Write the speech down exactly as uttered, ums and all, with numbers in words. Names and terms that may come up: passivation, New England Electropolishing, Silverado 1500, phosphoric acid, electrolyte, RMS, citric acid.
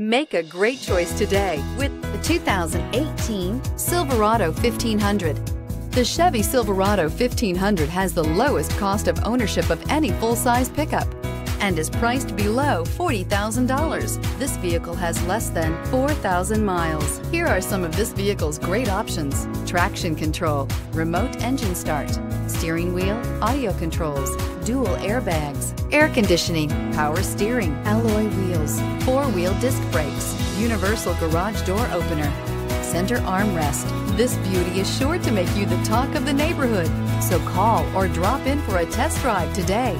Make a great choice today with the two thousand eighteen Silverado fifteen hundred. The Chevy Silverado fifteen hundred has the lowest cost of ownership of any full-size pickup and is priced below forty thousand dollars. This vehicle has less than four thousand miles. Here are some of this vehicle's great options: traction control, remote engine start, steering wheel audio controls, dual airbags, air conditioning, power steering, alloy wheels, four-wheel disc brakes, universal garage door opener, center armrest. This beauty is sure to make you the talk of the neighborhood, so call or drop in for a test drive today.